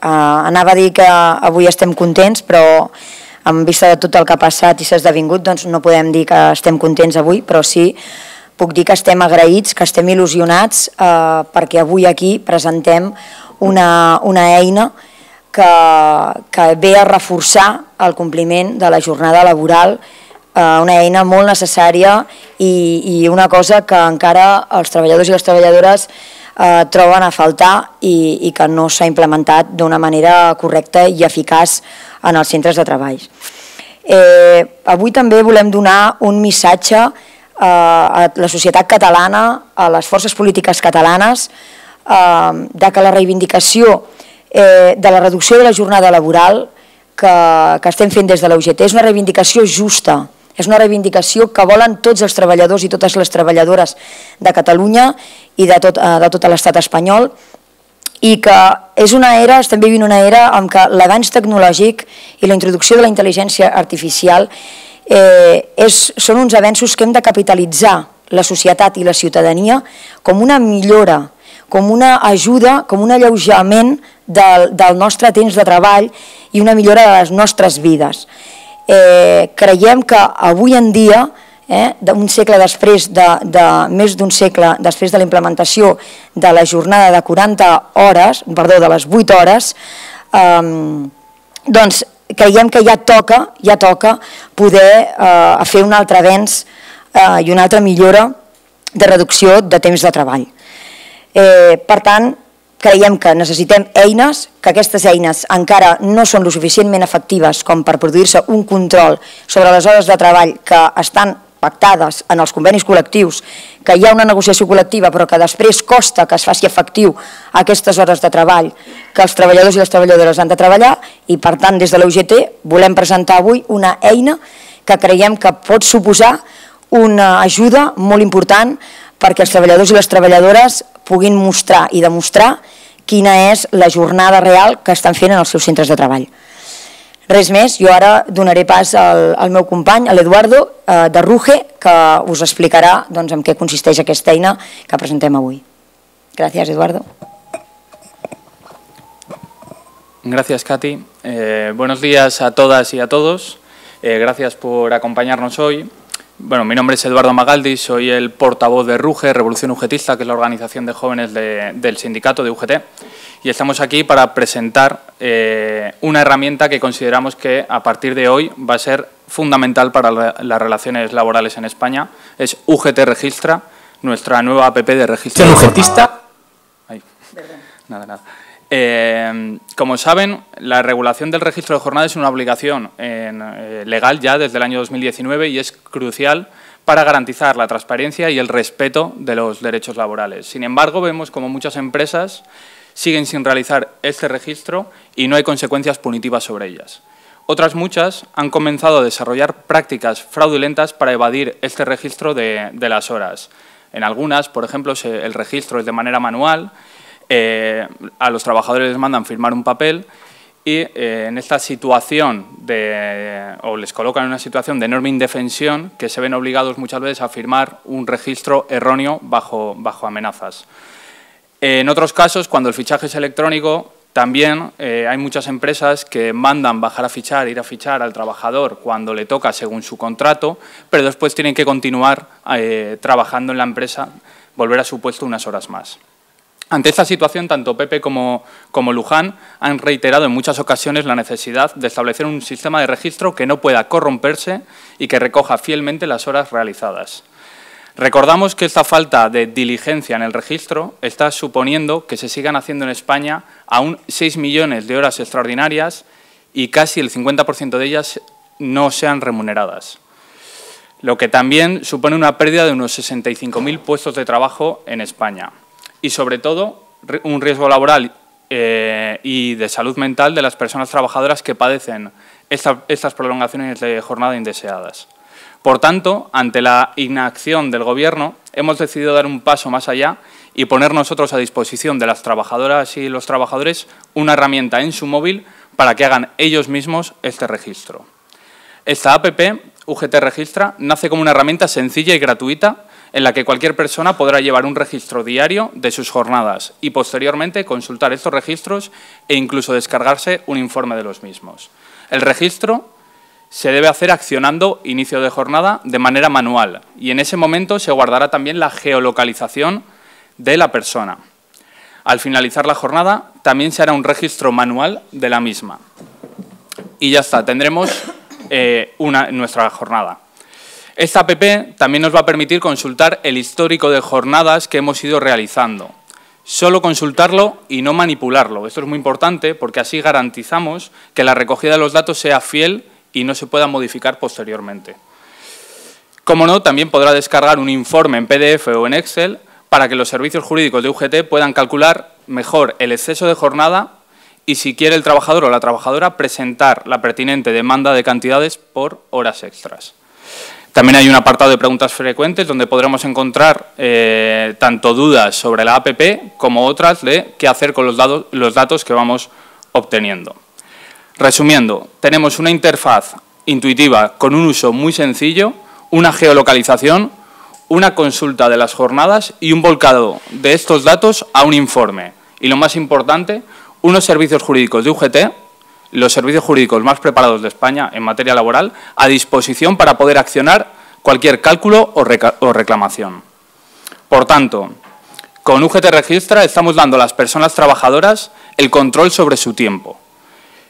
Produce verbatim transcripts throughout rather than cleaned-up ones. anava a dir que avui estem contents, però en vista de tot el que ha passat i s'ha esdevingut, doncs no podem dir que estem contents avui, però sí puc dir que estem agraïts, que estem il·lusionats, perquè avui aquí presentem una eina que ve a reforçar el compliment de la jornada laboral, una eina molt necessària i una cosa que encara els treballadors i les treballadores troben a faltar i que no s'ha implementat d'una manera correcta i eficaç en els centres de treball. Avui també volem donar un missatge a la societat catalana, a les forces polítiques catalanes, que la reivindicació de la reducció de la jornada laboral que estem fent des de la U G T és una reivindicació justa, és una reivindicació que volen tots els treballadors i totes les treballadores de Catalunya i de tot l'estat espanyol, i que és una era, estem vivint una era en què l'avanç tecnològic i la introducció de la intel·ligència artificial són uns avenços que hem de capitalitzar la societat i la ciutadania com una millora, com una ajuda, com un alleujament del nostre temps de treball i una millora de les nostres vides. Creiem que avui en dia, un segle després, més d'un segle després de la implementació de la jornada de quaranta hores, perdó, de les vuit hores, doncs creiem que ja toca, ja toca poder fer un altre avenç i una altra millora de reducció de temps de treball. Per tant, creiem que necessitem eines, que aquestes eines encara no són lo suficientment efectives com per produir-se un control sobre les hores de treball que estan pactades en els convenis col·lectius, que hi ha una negociació col·lectiva però que després costa que es faci efectiu aquestes hores de treball que els treballadors i les treballadores han de treballar, i per tant des de la U G T volem presentar avui una eina que creiem que pot suposar una ajuda molt important perquè els treballadors i les treballadores puguin mostrar i demostrar quina és la jornada real que estan fent en els seus centres de treball. Res més, jo ara donaré pas al meu company, a l'Eduardo de Ruge, que us explicarà en què consisteix aquesta eina que presentem avui. Gràcies, Eduardo. Gràcies, Katy. Buenos días a todas y a todos. Gracias por acompañarnos hoy. Bueno, mi nombre es Eduardo Magaldi, soy el portavoz de RUGE, Revolución UGTista, que es la organización de jóvenes de, del sindicato de U G T, y estamos aquí para presentar eh, una herramienta que consideramos que a partir de hoy va a ser fundamental para la, las relaciones laborales en España. Es U G T Registra, nuestra nueva app de registro. ¿Es UGTista? Ay, nada, nada. Eh, como saben, la regulación del registro de jornada es una obligación en, eh, legal ya desde el año dos mil diecinueve y es crucial para garantizar la transparencia y el respeto de los derechos laborales. Sin embargo, vemos como muchas empresas siguen sin realizar este registro y no hay consecuencias punitivas sobre ellas. Otras muchas han comenzado a desarrollar prácticas fraudulentas para evadir este registro de, de las horas. En algunas, por ejemplo, se, el registro es de manera manual. Eh, a los trabajadores les mandan firmar un papel y eh, en esta situación de, o les colocan en una situación de enorme indefensión que se ven obligados muchas veces a firmar un registro erróneo bajo, bajo amenazas. Eh, en otros casos, cuando el fichaje es electrónico, también eh, hay muchas empresas que mandan bajar a fichar, ir a fichar al trabajador cuando le toca según su contrato, pero después tienen que continuar eh, trabajando en la empresa, volver a su puesto unas horas más. Ante esta situación, tanto Pepe como, como Luján han reiterado en muchas ocasiones la necesidad de establecer un sistema de registro que no pueda corromperse y que recoja fielmente las horas realizadas. Recordamos que esta falta de diligencia en el registro está suponiendo que se sigan haciendo en España aún seis millones de horas extraordinarias y casi el cincuenta por ciento de ellas no sean remuneradas, lo que también supone una pérdida de unos sesenta y cinco mil puestos de trabajo en España. Y, sobre todo, un riesgo laboral eh, y de salud mental de las personas trabajadoras que padecen esta, estas prolongaciones de jornada indeseadas. Por tanto, ante la inacción del Gobierno, hemos decidido dar un paso más allá y poner nosotros a disposición de las trabajadoras y los trabajadores una herramienta en su móvil para que hagan ellos mismos este registro. Esta app, U G T Registra, nace como una herramienta sencilla y gratuita en la que cualquier persona podrá llevar un registro diario de sus jornadas y posteriormente consultar estos registros e incluso descargarse un informe de los mismos. El registro se debe hacer accionando inicio de jornada de manera manual y en ese momento se guardará también la geolocalización de la persona. Al finalizar la jornada también se hará un registro manual de la misma. Y ya está, tendremos eh, una, nuestra jornada. Esta app también nos va a permitir consultar el histórico de jornadas que hemos ido realizando. Solo consultarlo y no manipularlo. Esto es muy importante porque así garantizamos que la recogida de los datos sea fiel y no se pueda modificar posteriormente. Como no, también podrá descargar un informe en P D F o en Excel para que los servicios jurídicos de U G T puedan calcular mejor el exceso de jornada y, si quiere el trabajador o la trabajadora, presentar la pertinente demanda de cantidades por horas extras. También hay un apartado de preguntas frecuentes donde podremos encontrar eh, tanto dudas sobre la app como otras de qué hacer con los, dados, los datos que vamos obteniendo. Resumiendo, tenemos una interfaz intuitiva con un uso muy sencillo, una geolocalización, una consulta de las jornadas y un volcado de estos datos a un informe. Y lo más importante, unos servicios jurídicos de U G T, los servicios jurídicos más preparados de España en materia laboral, a disposición para poder accionar cualquier cálculo o reclamación. Por tanto, con U G T Registra estamos dando a las personas trabajadoras el control sobre su tiempo,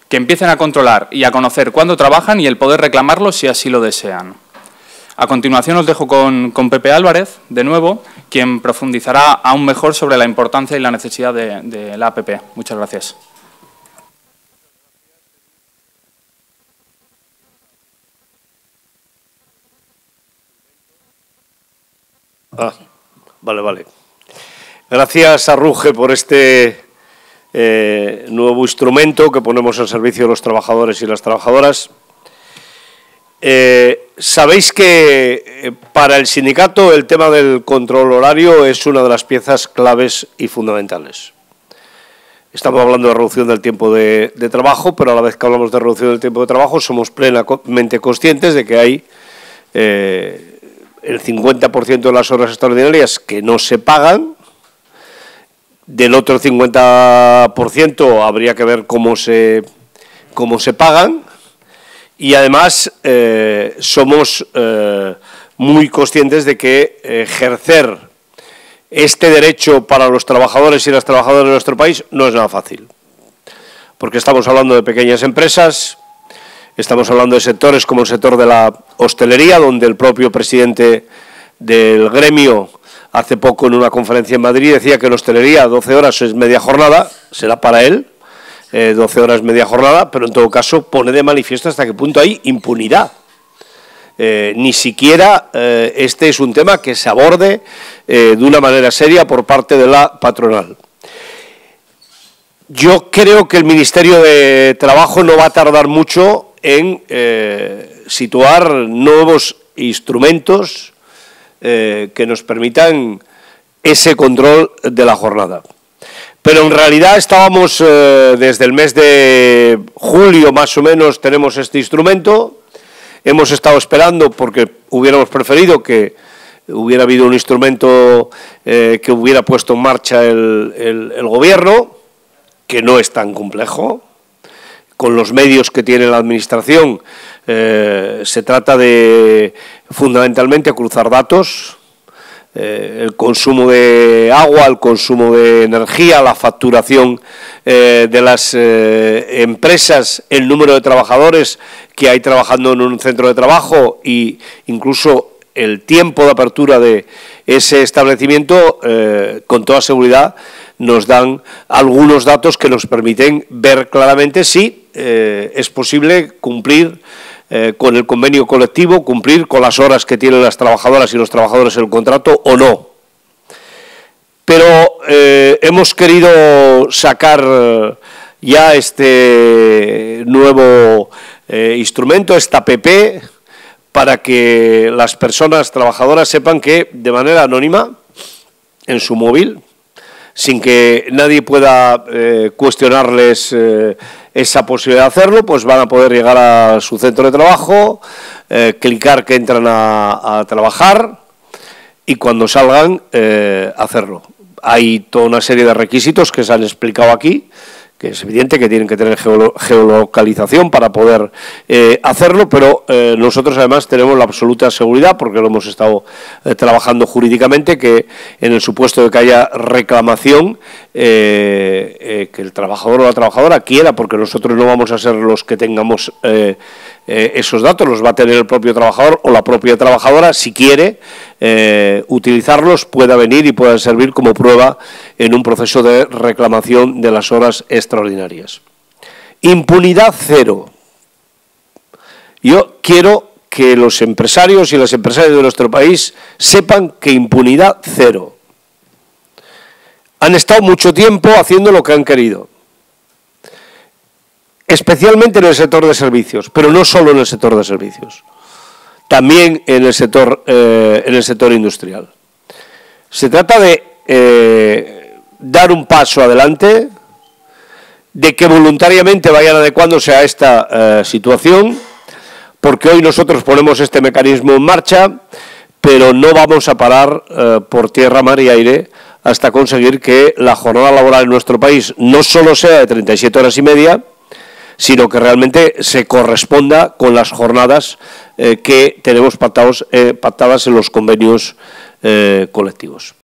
que empiecen a controlar y a conocer cuándo trabajan y el poder reclamarlo si así lo desean. A continuación os dejo con, con Pepe Álvarez, de nuevo, quien profundizará aún mejor sobre la importancia y la necesidad de, de la app. Muchas gracias. Ah, vale, vale. Gracias a RUGE por este eh, nuevo instrumento que ponemos al servicio de los trabajadores y las trabajadoras. Eh, sabéis que eh, para el sindicato el tema del control horario es una de las piezas claves y fundamentales. Estamos hablando de reducción del tiempo de, de trabajo, pero a la vez que hablamos de reducción del tiempo de trabajo somos plenamente conscientes de que hay Eh, el cincuenta por ciento de las horas extraordinarias que no se pagan, del otro cincuenta por ciento habría que ver cómo se, cómo se pagan, y además eh, somos eh, muy conscientes de que ejercer este derecho para los trabajadores y las trabajadoras de nuestro país no es nada fácil, porque estamos hablando de pequeñas empresas. Estamos hablando de sectores como el sector de la hostelería, donde el propio presidente del gremio hace poco en una conferencia en Madrid decía que en hostelería doce horas es media jornada, será para él, eh, doce horas media jornada, pero en todo caso pone de manifiesto hasta qué punto hay impunidad. Eh, ni siquiera eh, este es un tema que se aborde eh, de una manera seria por parte de la patronal. Yo creo que el Ministerio de Trabajo no va a tardar mucho en eh, situar nuevos instrumentos eh, que nos permitan ese control de la jornada. Pero en realidad estábamos eh, desde el mes de julio más o menos tenemos este instrumento. Hemos estado esperando porque hubiéramos preferido que hubiera habido un instrumento eh, que hubiera puesto en marcha el, el, el gobierno, que no es tan complejo. Con los medios que tiene la Administración, eh, se trata de fundamentalmente cruzar datos, eh, el consumo de agua, el consumo de energía, la facturación eh, de las eh, empresas, el número de trabajadores que hay trabajando en un centro de trabajo e incluso el tiempo de apertura de ese establecimiento, eh, con toda seguridad, nos dan algunos datos que nos permiten ver claramente si eh, es posible cumplir eh, con el convenio colectivo, cumplir con las horas que tienen las trabajadoras y los trabajadores en el contrato o no. Pero eh, hemos querido sacar ya este nuevo eh, instrumento, esta app, para que las personas trabajadoras sepan que de manera anónima, en su móvil, sin que nadie pueda eh, cuestionarles eh, esa posibilidad de hacerlo, pues van a poder llegar a su centro de trabajo, eh, clicar que entran a, a trabajar y cuando salgan eh, hacerlo. Hay toda una serie de requisitos que se han explicado aquí, que es evidente que tienen que tener geolo geolocalización para poder eh, hacerlo, pero eh, nosotros además tenemos la absoluta seguridad, porque lo hemos estado eh, trabajando jurídicamente, que en el supuesto de que haya reclamación, eh, eh, que el trabajador o la trabajadora quiera, porque nosotros no vamos a ser los que tengamos eh, eh, esos datos, los va a tener el propio trabajador o la propia trabajadora, si quiere eh, utilizarlos, pueda venir y pueda servir como prueba en un proceso de reclamación de las horas extraordinarias. extraordinarias. Impunidad cero. Yo quiero que los empresarios y las empresarias de nuestro país sepan que impunidad cero. Han estado mucho tiempo haciendo lo que han querido, especialmente en el sector de servicios, pero no solo en el sector de servicios, también en el sector, eh, en el sector industrial. Se trata de eh, dar un paso adelante, de que voluntariamente vayan adecuándose a esta eh, situación, porque hoy nosotros ponemos este mecanismo en marcha, pero no vamos a parar eh, por tierra, mar y aire hasta conseguir que la jornada laboral en nuestro país no solo sea de treinta y siete horas y media, sino que realmente se corresponda con las jornadas eh, que tenemos pactados, eh, pactadas en los convenios eh, colectivos.